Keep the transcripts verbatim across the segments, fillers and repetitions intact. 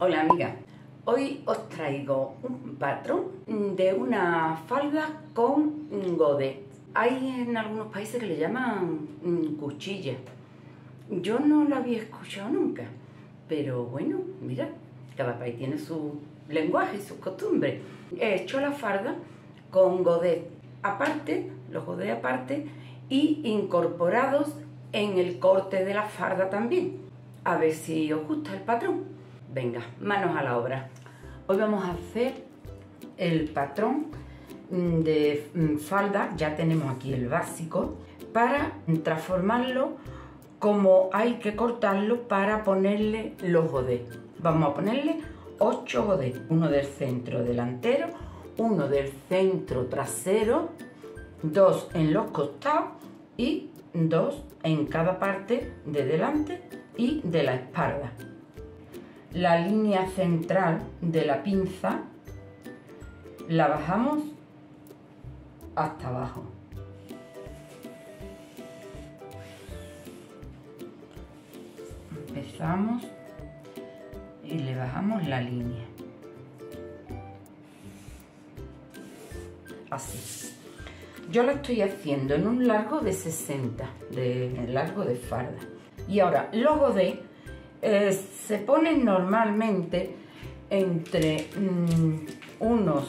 Hola amiga, hoy os traigo un patrón de una falda con godet. Hay en algunos países que le llaman cuchilla. Yo no la había escuchado nunca, pero bueno, mira, cada país tiene su lenguaje y sus costumbres. He hecho la falda con godet aparte, los godet aparte, y incorporados en el corte de la falda también. A ver si os gusta el patrón. Venga, manos a la obra. Hoy vamos a hacer el patrón de falda, ya tenemos aquí el básico, para transformarlo como hay que cortarlo para ponerle los godets. Vamos a ponerle ocho godets, uno del centro delantero, uno del centro trasero, dos en los costados y dos en cada parte de delante y de la espalda. La línea central de la pinza la bajamos hasta abajo. Empezamos y le bajamos la línea. Así. Yo la estoy haciendo en un largo de sesenta, de largo de falda. Y ahora, los godets Eh, se ponen normalmente entre mmm, unos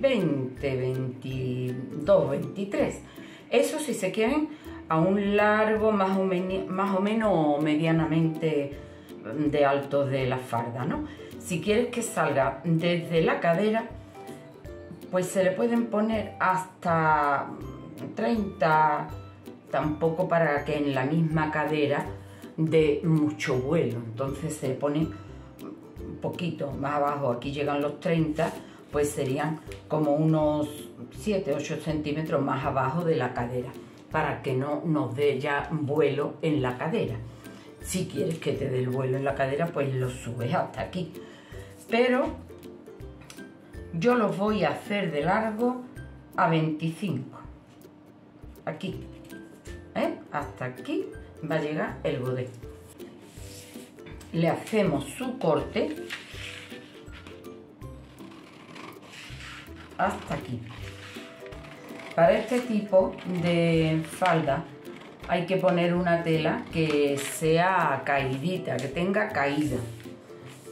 veinte, veintidós, veintitrés. Eso si se quieren a un largo más o, más o menos medianamente de alto de la falda, ¿no? Si quieres que salga desde la cadera, pues se le pueden poner hasta treinta... Tampoco para que en la misma cadera dé mucho vuelo, entonces se pone un poquito más abajo, aquí llegan los treinta, pues serían como unos siete, ocho centímetros más abajo de la cadera, para que no nos dé ya vuelo en la cadera. Si quieres que te dé el vuelo en la cadera, pues lo subes hasta aquí, pero yo los voy a hacer de largo a veinticinco, aquí. ¿Eh? Hasta aquí va a llegar el godet. Le hacemos su corte hasta aquí. Para este tipo de falda hay que poner una tela que sea caidita, que tenga caída,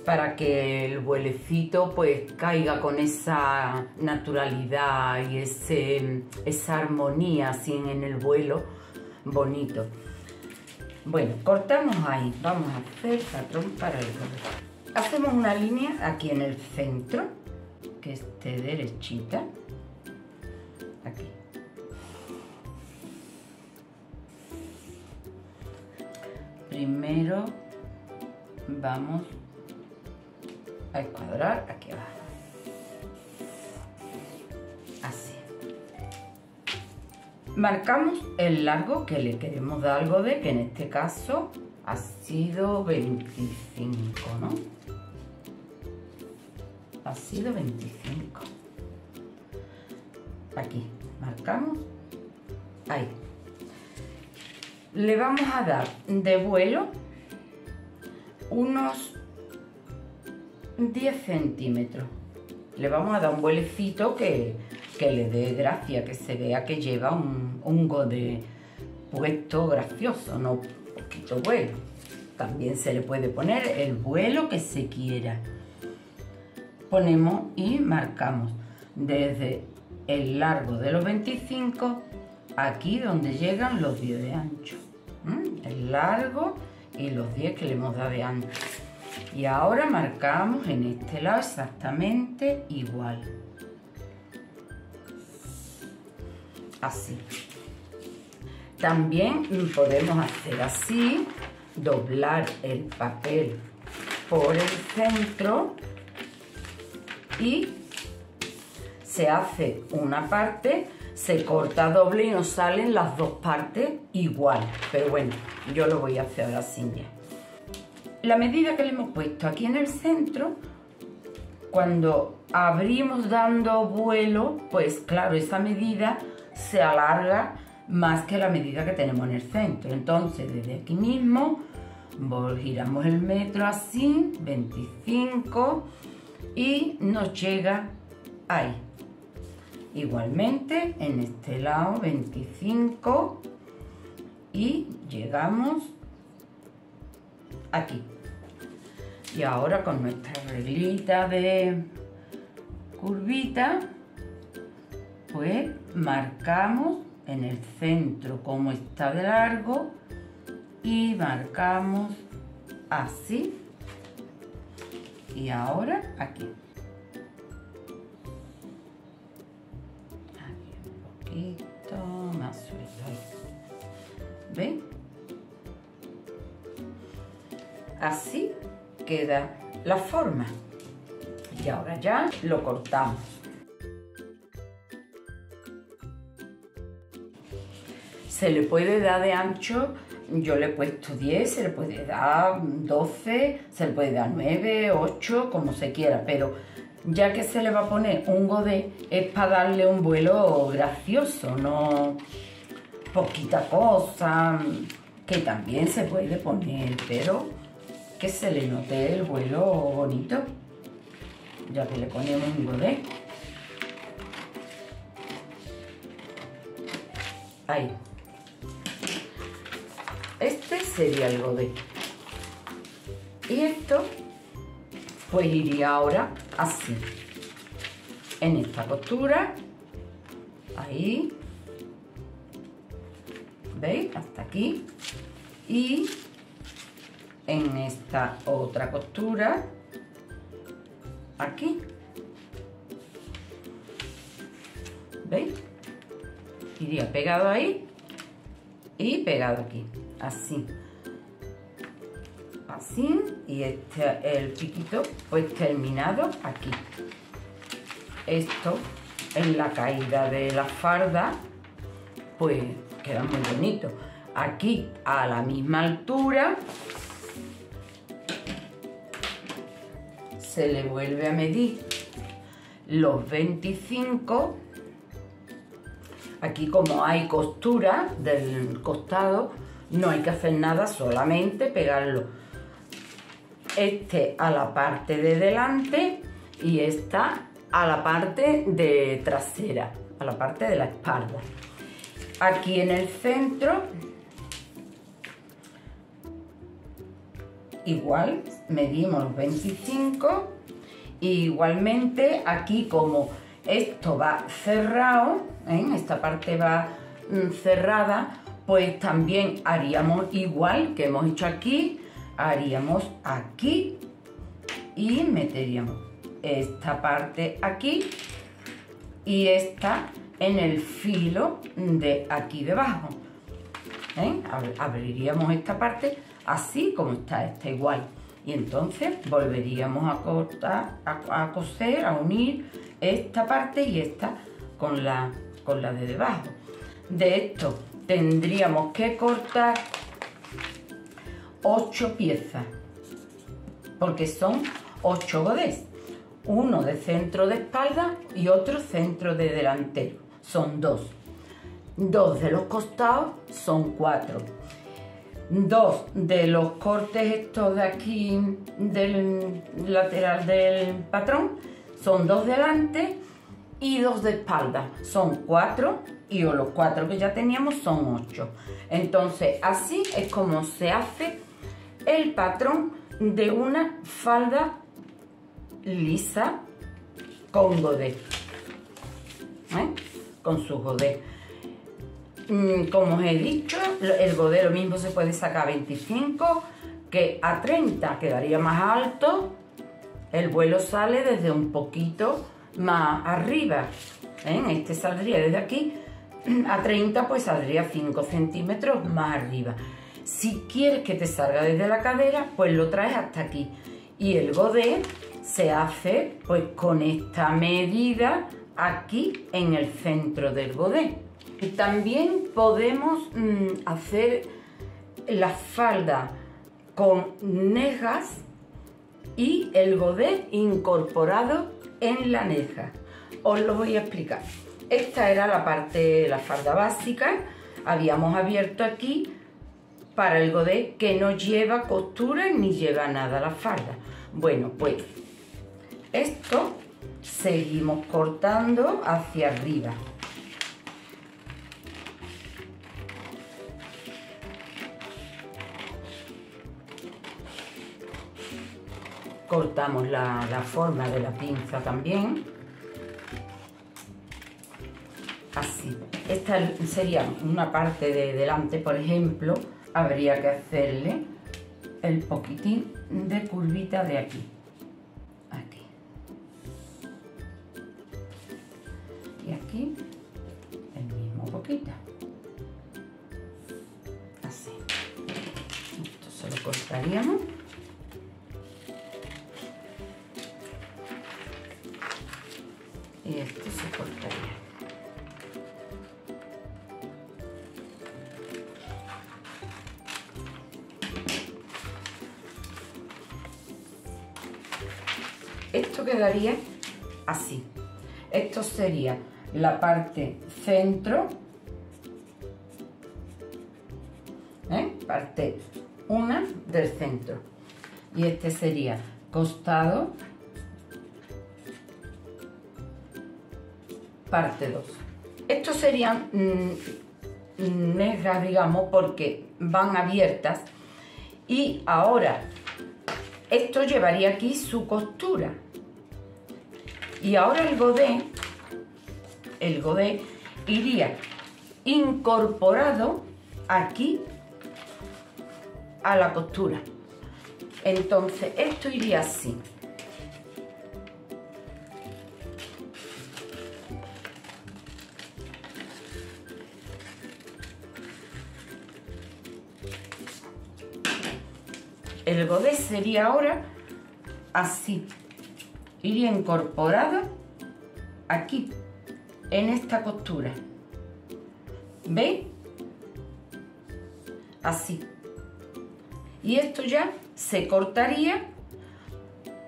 para que el vuelecito pues caiga con esa naturalidad y ese, esa armonía así en el vuelo bonito. Bueno, cortamos ahí. Vamos a hacer patrón para el godet. Hacemos una línea aquí en el centro que esté derechita, aquí. Primero vamos a encuadrar aquí abajo, así. Marcamos el largo que le queremos dar al godet, que en este caso ha sido veinticinco, ¿no? Ha sido veinticinco. Aquí, marcamos. Ahí. Le vamos a dar de vuelo unos diez centímetros. Le vamos a dar un vuelecito que, que le dé gracia, que se vea que lleva un, un godet puesto gracioso, no poquito vuelo. También se le puede poner el vuelo que se quiera. Ponemos y marcamos desde el largo de los veinticinco, aquí donde llegan los diez de ancho. ¿Mm? El largo y los diez que le hemos dado de ancho. Y ahora marcamos en este lado exactamente igual. Así. También podemos hacer así, doblar el papel por el centro y se hace una parte, se corta doble y nos salen las dos partes igual. Pero bueno, yo lo voy a hacer así ya. La medida que le hemos puesto aquí en el centro, cuando abrimos dando vuelo, pues claro, esa medida se alarga más que la medida que tenemos en el centro. Entonces, desde aquí mismo giramos el metro así, veinticinco, y nos llega ahí. Igualmente en este lado veinticinco y llegamos aquí. Y ahora con nuestra reglita de curvita, pues marcamos en el centro como está de largo y marcamos así, y ahora aquí, aquí un poquito más suelto, ¿veis? Así queda la forma. Y ahora ya lo cortamos. Se le puede dar de ancho, yo le he puesto diez, se le puede dar doce, se le puede dar nueve, ocho, como se quiera, pero ya que se le va a poner un godet es para darle un vuelo gracioso, no poquita cosa, que también se puede poner, pero que se le note el vuelo bonito. Ya que le ponemos un godet. Ahí. Este sería el godet. Y esto, pues iría ahora así. En esta costura. Ahí. ¿Veis? Hasta aquí. Y en esta otra costura. Aquí. ¿Veis? Iría pegado ahí y pegado aquí, así, así, y este, el piquito pues terminado aquí. Esto en la caída de la falda pues queda muy bonito. Aquí a la misma altura se le vuelve a medir los veinticinco. Aquí como hay costura del costado, no hay que hacer nada, solamente pegarlo. Este a la parte de delante y esta a la parte de trasera, a la parte de la espalda. Aquí en el centro, igual medimos los veinticinco, y igualmente aquí como esto va cerrado, ¿eh? Esta parte va mm, cerrada, pues también haríamos igual que hemos hecho aquí, haríamos aquí y meteríamos esta parte aquí y esta en el filo de aquí debajo, ¿eh? Abriríamos esta parte así como está, está igual, y entonces volveríamos a cortar, a, a coser, a unir esta parte y esta con la, con la de debajo. De esto tendríamos que cortar ocho piezas porque son ocho godets, uno de centro de espalda y otro centro de delantero, son dos, dos de los costados, son cuatro, dos de los cortes estos de aquí del lateral del patrón, son dos delante y dos de espalda, son cuatro, y o los cuatro que ya teníamos son ocho. Entonces así es como se hace el patrón de una falda lisa con godet, ¿eh? Con su godet. Como os he dicho, el godet lo mismo se puede sacar a veinticinco que a treinta, quedaría más alto, el vuelo sale desde un poquito más arriba, ¿eh? Este saldría desde aquí a treinta, pues saldría cinco centímetros más arriba. Si quieres que te salga desde la cadera, pues lo traes hasta aquí, y el godet se hace pues con esta medida aquí en el centro del godet. También podemos mm, hacer la falda con nejas y el godet incorporado en la neja. Os lo voy a explicar. Esta era la parte, la falda básica. Habíamos abierto aquí para el godet que no lleva costura ni lleva nada a la falda. Bueno, pues esto seguimos cortando hacia arriba. Cortamos la, la forma de la pinza también. Así. Esta sería una parte de delante, por ejemplo. Habría que hacerle el poquitín de curvita de aquí. Aquí. Y aquí el mismo poquito. Así. Esto se lo cortaríamos. Y esto se cortaría. Esto quedaría así. Esto sería la parte centro, ¿eh? Parte una del centro. Y este sería costado, parte dos. Estos serían mm, negras, digamos, porque van abiertas. Y ahora esto llevaría aquí su costura. Y ahora el godet, el godet iría incorporado aquí a la costura. Entonces esto iría así. El godet sería ahora así. Iría incorporado aquí, en esta costura. ¿Veis? Así. Y esto ya se cortaría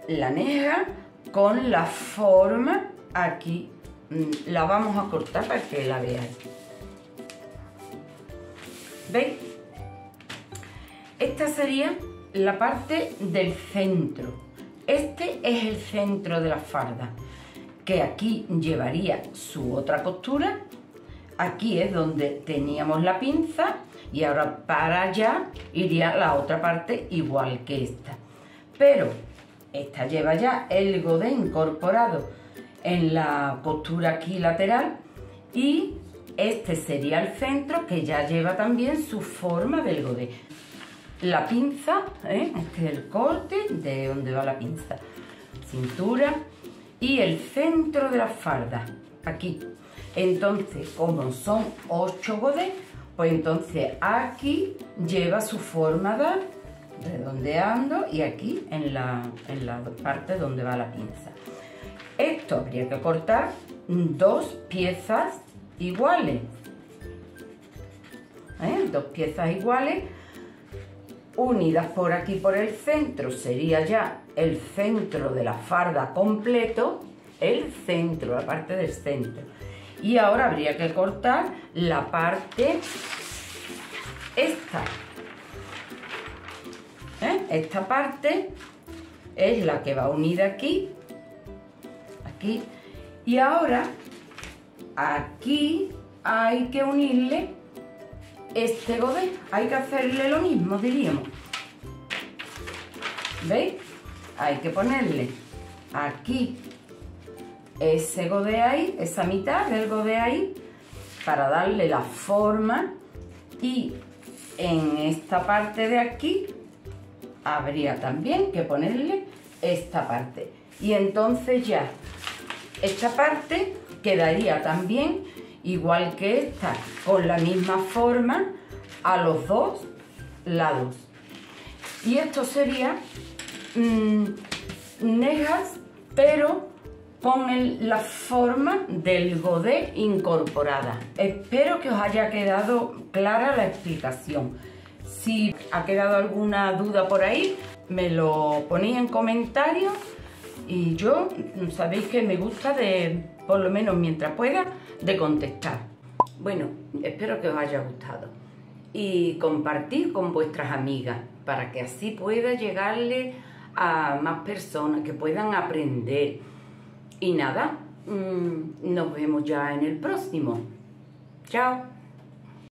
la neja con la forma aquí. La vamos a cortar para que la veáis. ¿Veis? Esta sería la parte del centro. Este es el centro de la falda, que aquí llevaría su otra costura. Aquí es donde teníamos la pinza y ahora para allá iría la otra parte igual que esta. Pero esta lleva ya el godet incorporado en la costura aquí lateral y este sería el centro que ya lleva también su forma del godet. La pinza, ¿eh? Este es el corte de donde va la pinza, cintura y el centro de la falda, aquí. Entonces, como son ocho godets, pues entonces aquí lleva su forma de redondeando y aquí en la, en la parte donde va la pinza. Esto habría que cortar dos piezas iguales, ¿eh? Dos piezas iguales. Unidas por aquí por el centro, sería ya el centro de la falda completo, el centro, la parte del centro. Y ahora habría que cortar la parte esta. ¿Eh? Esta parte es la que va unida aquí, aquí. Y ahora aquí hay que unirle este godet, hay que hacerle lo mismo, diríamos. ¿Veis? Hay que ponerle aquí ese godet ahí, esa mitad del godet ahí, para darle la forma. Y en esta parte de aquí habría también que ponerle esta parte. Y entonces ya esta parte quedaría también igual que esta, con la misma forma a los dos lados. Y esto sería mmm, nejas, pero con el, la forma del godet incorporada. Espero que os haya quedado clara la explicación. Si ha quedado alguna duda por ahí, me lo ponéis en comentarios. Y yo, sabéis que me gusta de, por lo menos mientras pueda, de contestar. Bueno, espero que os haya gustado. y compartir con vuestras amigas para que así pueda llegarle a más personas que puedan aprender. Y nada, mmm, nos vemos ya en el próximo. Chao.